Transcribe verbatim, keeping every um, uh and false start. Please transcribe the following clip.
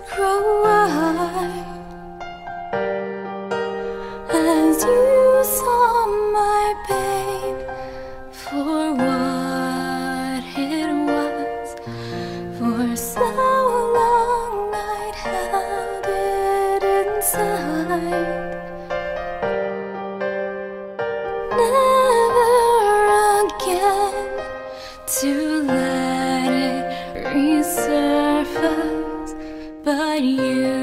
eyes grow wide as you saw my pain for what it was. For so long I'd held it inside. Never again to let it resurface. But you